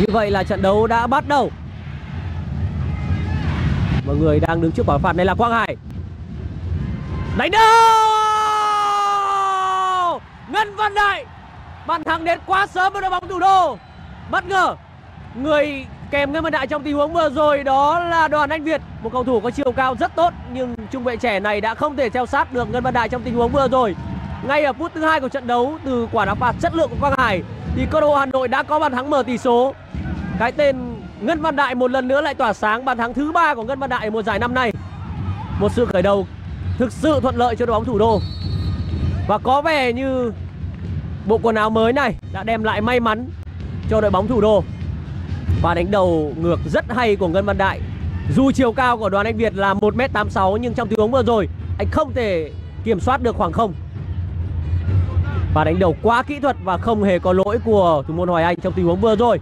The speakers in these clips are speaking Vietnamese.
Như vậy là trận đấu đã bắt đầu. Mọi người đang đứng trước quả phạt này là Quang Hải. Đánh đâu! Ngân Văn Đại. Bàn thắng đến quá sớm với đội bóng thủ đô. Bất ngờ. Người kèm Ngân Văn Đại trong tình huống vừa rồi đó là Đoàn Anh Việt, một cầu thủ có chiều cao rất tốt, nhưng trung vệ trẻ này đã không thể theo sát được Ngân Văn Đại trong tình huống vừa rồi. Ngay ở phút thứ 2 của trận đấu, từ quả đá phạt chất lượng của Quang Hải thì câu lạc Hà Nội đã có bàn thắng mở tỷ số. Cái tên Ngân Văn Đại một lần nữa lại tỏa sáng, bàn thắng thứ 3 của Ngân Văn Đại mùa giải năm nay. Một sự khởi đầu thực sự thuận lợi cho đội bóng thủ đô. Và có vẻ như bộ quần áo mới này đã đem lại may mắn cho đội bóng thủ đô. Và đánh đầu ngược rất hay của Ngân Văn Đại. Dù chiều cao của Đoàn Anh Việt là 1m86 nhưng trong tình huống vừa rồi anh không thể kiểm soát được khoảng không. Và đánh đầu quá kỹ thuật và không hề có lỗi của thủ môn Hoài Anh trong tình huống vừa rồi.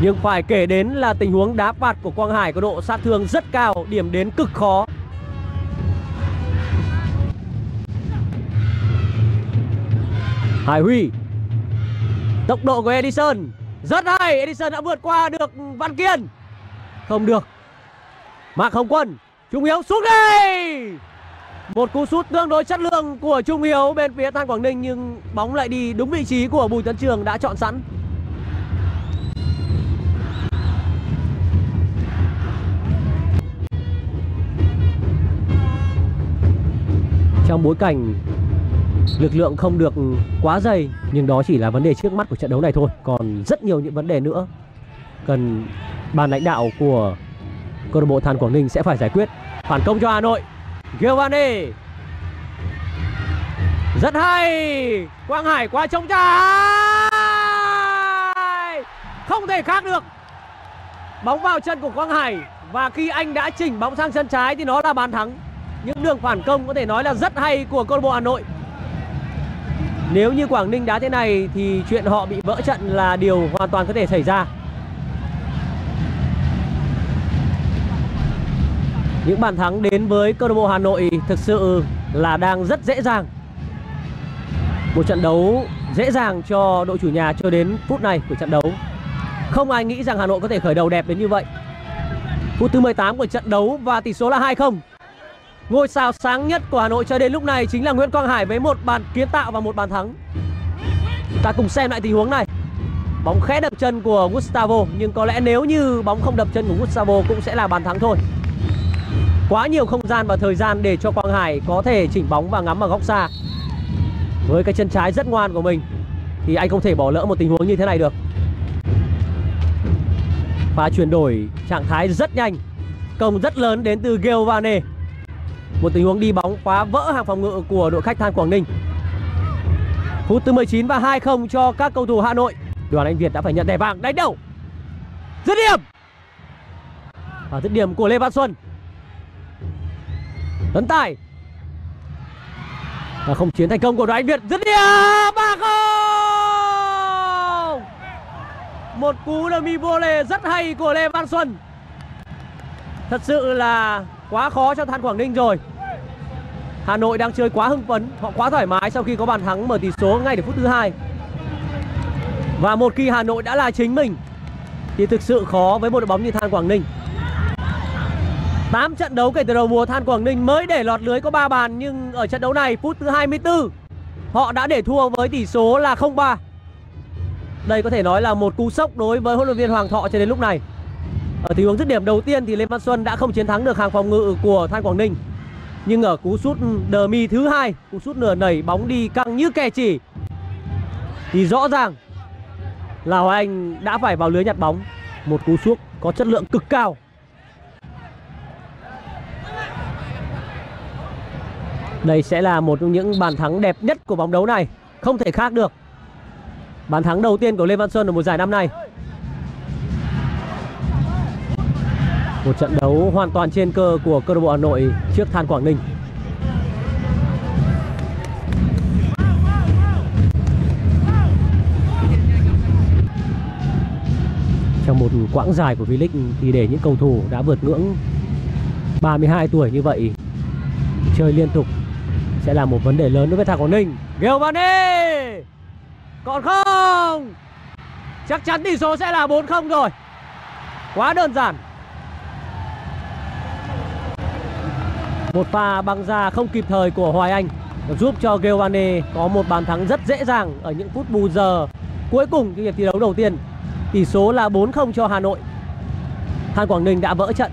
Nhưng phải kể đến là tình huống đá phạt của Quang Hải có độ sát thương rất cao, điểm đến cực khó. Hải Huy. Tốc độ của Edison rất hay, Edison đã vượt qua được Văn Kiên. Không được. Mạc Hồng Quân, Trung Hiếu xuống đây. Một cú sút tương đối chất lượng của Trung Hiếu bên phía Than Quảng Ninh, nhưng bóng lại đi đúng vị trí của Bùi Tấn Trường đã chọn sẵn. Trong bối cảnh lực lượng không được quá dày, nhưng đó chỉ là vấn đề trước mắt của trận đấu này thôi. Còn rất nhiều những vấn đề nữa cần ban lãnh đạo của câu lạc bộ Than Quảng Ninh sẽ phải giải quyết. Phản công cho Hà Nội. Geovane rất hay. Quang Hải qua trống trải, không thể khác được. Bóng vào chân của Quang Hải, và khi anh đã chỉnh bóng sang chân trái thì nó là bàn thắng. Những đường phản công có thể nói là rất hay của câu lạc bộ Hà Nội. Nếu như Quảng Ninh đá thế này thì chuyện họ bị vỡ trận là điều hoàn toàn có thể xảy ra. Những bàn thắng đến với câu lạc bộ Hà Nội thực sự là đang rất dễ dàng. Một trận đấu dễ dàng cho đội chủ nhà cho đến phút này của trận đấu. Không ai nghĩ rằng Hà Nội có thể khởi đầu đẹp đến như vậy. Phút thứ 18 của trận đấu và tỷ số là 2-0. Ngôi sao sáng nhất của Hà Nội cho đến lúc này chính là Nguyễn Quang Hải với một bàn kiến tạo và một bàn thắng. Chúng ta cùng xem lại tình huống này. Bóng khẽ đập chân của Gustavo, nhưng có lẽ nếu như bóng không đập chân của Gustavo cũng sẽ là bàn thắng thôi. Quá nhiều không gian và thời gian để cho Quang Hải có thể chỉnh bóng và ngắm vào góc xa. Với cái chân trái rất ngoan của mình thì anh không thể bỏ lỡ một tình huống như thế này được. Pha chuyển đổi trạng thái rất nhanh, công rất lớn đến từ Geovane. Một tình huống đi bóng phá vỡ hàng phòng ngự của đội khách Than Quảng Ninh. Phút thứ 19 và 2-0 cho các cầu thủ Hà Nội. Đoàn Anh Việt đã phải nhận thẻ vàng. Đánh đầu. Dứt điểm. Và dứt điểm của Lê Văn Xuân. Tấn tài. Và không chiến thành công của Đoàn Anh Việt. Dứt điểm. 3-0. Một cú demi volley rất hay của Lê Văn Xuân. Thật sự là quá khó cho Than Quảng Ninh rồi. Hà Nội đang chơi quá hưng phấn, họ quá thoải mái sau khi có bàn thắng mở tỷ số ngay từ phút thứ 2. Và một khi Hà Nội đã là chính mình thì thực sự khó với một đội bóng như Than Quảng Ninh. 8 trận đấu kể từ đầu mùa, Than Quảng Ninh mới để lọt lưới có 3 bàn, nhưng ở trận đấu này phút thứ 24 họ đã để thua với tỷ số là 0-3. Đây có thể nói là một cú sốc đối với huấn luyện viên Hoàng Thọ cho đến lúc này. Ở tình huống dứt điểm đầu tiên thì Lê Văn Xuân đã không chiến thắng được hàng phòng ngự của Than Quảng Ninh. Nhưng ở cú sút đờ mi thứ hai, cú sút nửa nảy bóng đi căng như kẻ chỉ, thì rõ ràng là Hoài Anh đã phải vào lưới nhặt bóng. Một cú sút có chất lượng cực cao. Đây sẽ là một trong những bàn thắng đẹp nhất của bóng đấu này, không thể khác được. Bàn thắng đầu tiên của Lê Văn Xuân ở mùa giải năm nay. Một trận đấu hoàn toàn trên cơ của câu lạc bộ Hà Nội trước Than Quảng Ninh. Trong một quãng dài của V-League thì để những cầu thủ đã vượt ngưỡng 32 tuổi như vậy chơi liên tục sẽ là một vấn đề lớn đối với Than Quảng Ninh. Geovane. Còn không. Chắc chắn tỷ số sẽ là 4-0 rồi. Quá đơn giản. Một pha băng ra không kịp thời của Hoài Anh giúp cho Geovane có một bàn thắng rất dễ dàng ở những phút bù giờ cuối cùng của hiệp thi đấu đầu tiên. Tỷ số là 4-0 cho Hà Nội. Than Quảng Ninh đã vỡ trận.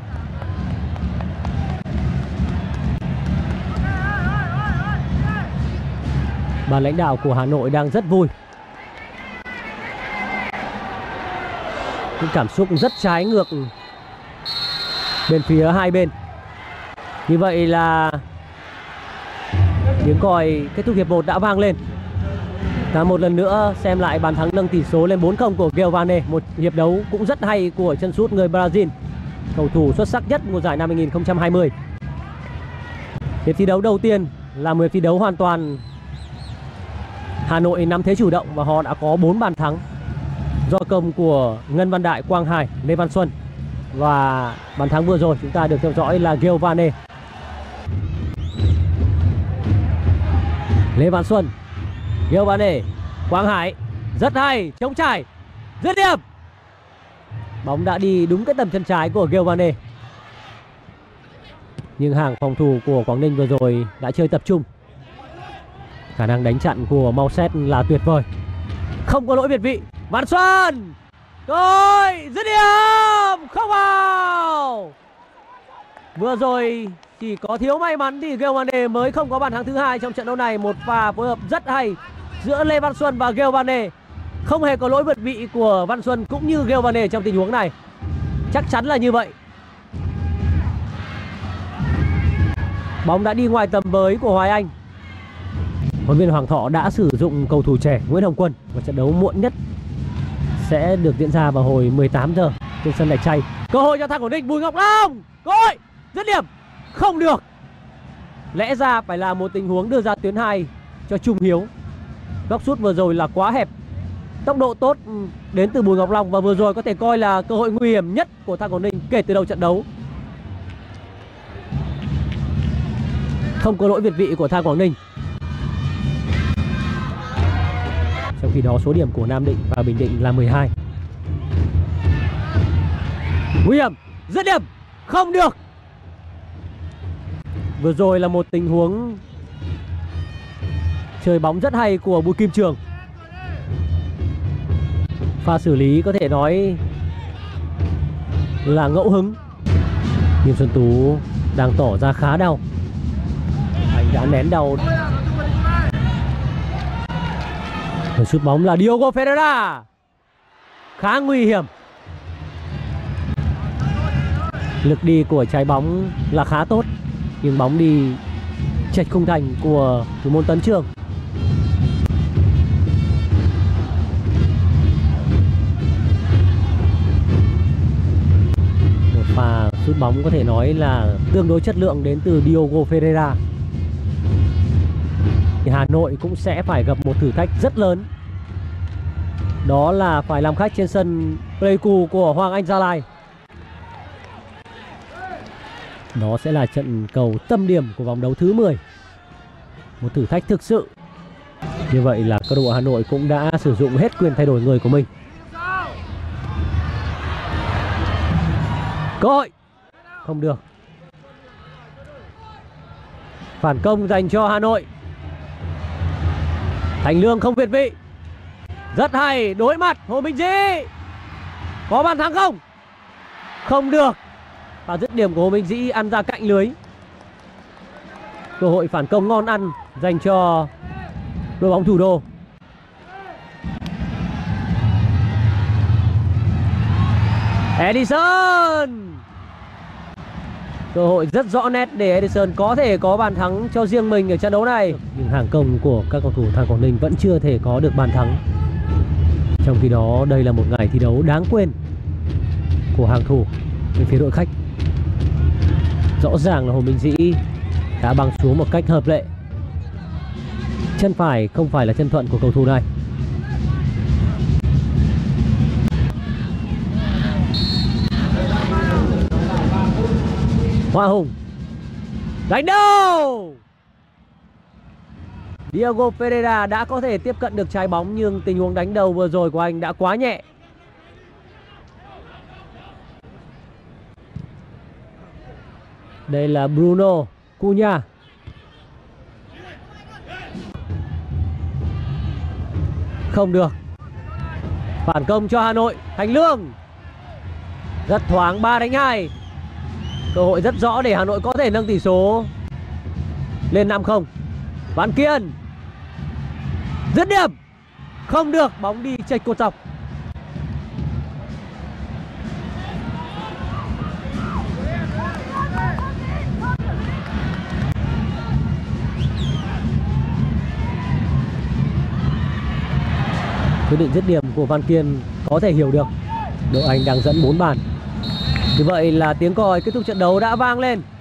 Ban lãnh đạo của Hà Nội đang rất vui. Những cảm xúc rất trái ngược bên phía hai bên. Như vậy là tiếng còi kết thúc hiệp 1 đã vang lên. Và một lần nữa xem lại bàn thắng nâng tỷ số lên 4-0 của Geovane. Một hiệp đấu cũng rất hay của chân sút người Brazil, cầu thủ xuất sắc nhất mùa giải năm 2020. Hiệp thi đấu đầu tiên là một hiệp thi đấu hoàn toàn Hà Nội nắm thế chủ động và họ đã có 4 bàn thắng do công của Ngân Văn Đại, Quang Hải, Lê Văn Xuân. Và bàn thắng vừa rồi chúng ta được theo dõi là Geovane. Lê Văn Xuân, Geovane, Quang Hải. Rất hay, chống trải, dứt điểm. Bóng đã đi đúng cái tầm chân trái của Geovane. Nhưng hàng phòng thủ của Quảng Ninh vừa rồi đã chơi tập trung. Khả năng đánh chặn của Mauzet là tuyệt vời. Không có lỗi việt vị. Văn Xuân, rồi dứt điểm, không vào. Vừa rồi chỉ có thiếu may mắn thì Geovane mới không có bàn thắng thứ hai trong trận đấu này. Một pha phối hợp rất hay giữa Lê Văn Xuân và Geovane. Không hề có lỗi vượt vị của Văn Xuân cũng như Geovane trong tình huống này. Chắc chắn là như vậy. Bóng đã đi ngoài tầm với của Hoài Anh. Huấn luyện viên Hoàng Thọ đã sử dụng cầu thủ trẻ Nguyễn Hồng Quân và trận đấu muộn nhất sẽ được diễn ra vào hồi 18 giờ trên sân Đạch Chay. Cơ hội cho Than Quảng Ninh, Bùi Ngọc Long, gội, dứt điểm, không được. Lẽ ra phải là một tình huống đưa ra tuyến 2 cho Trung Hiếu. Góc sút vừa rồi là quá hẹp. Tốc độ tốt đến từ Bùi Ngọc Long và vừa rồi có thể coi là cơ hội nguy hiểm nhất của Than Quảng Ninh kể từ đầu trận đấu. Không có lỗi việt vị của Than Quảng Ninh. Trong khi đó số điểm của Nam Định và Bình Định là 12. Nguy hiểm, dứt điểm, không được. Vừa rồi là một tình huống chơi bóng rất hay của Bùi Kim Trường. Pha xử lý có thể nói là ngẫu hứng. Nhưng Xuân Tú đang tỏ ra khá đau. Anh đã nén đau. Rồi sút bóng là Diogo Ferreira. Khá nguy hiểm. Lực đi của trái bóng là khá tốt. Nhưng bóng đi chệch khung thành của thủ môn Tấn Trường. Một pha sút bóng có thể nói là tương đối chất lượng đến từ Diogo Ferreira. Hà Nội cũng sẽ phải gặp một thử thách rất lớn. Đó là phải làm khách trên sân Pleiku của Hoàng Anh Gia Lai. Đó sẽ là trận cầu tâm điểm của vòng đấu thứ 10. Một thử thách thực sự. Như vậy là câu lạc bộ Hà Nội cũng đã sử dụng hết quyền thay đổi người của mình. Cơ hội không được. Phản công dành cho Hà Nội. Thành Lương không việt vị. Rất hay, đối mặt Hồ Minh Dĩ. Có bàn thắng không? Không được. Và dứt điểm của Hồ Minh Dĩ ăn ra cạnh lưới. Cơ hội phản công ngon ăn dành cho đội bóng thủ đô. Edison. Cơ hội rất rõ nét để Edison có thể có bàn thắng cho riêng mình ở trận đấu này. Nhưng hàng công của các cầu thủ Than Quảng Ninh vẫn chưa thể có được bàn thắng. Trong khi đó đây là một ngày thi đấu đáng quên của hàng thủ bên phía đội khách. Rõ ràng là Hồ Minh Dĩ đã băng xuống một cách hợp lệ. Chân phải không phải là chân thuận của cầu thủ này. Hoa Hùng đánh đầu. Diogo Ferreira đã có thể tiếp cận được trái bóng nhưng tình huống đánh đầu vừa rồi của anh đã quá nhẹ. Đây là Bruno Cunha. Không được. Phản công cho Hà Nội. Thành Lương. Rất thoáng, 3 đánh 2. Cơ hội rất rõ để Hà Nội có thể nâng tỷ số lên 5-0. Văn Kiên. Dứt điểm. Không được, bóng đi chệch cột dọc. Quyết định dứt điểm của Văn Kiên có thể hiểu được. Đội Anh đang dẫn 4 bàn. Như vậy là tiếng còi kết thúc trận đấu đã vang lên.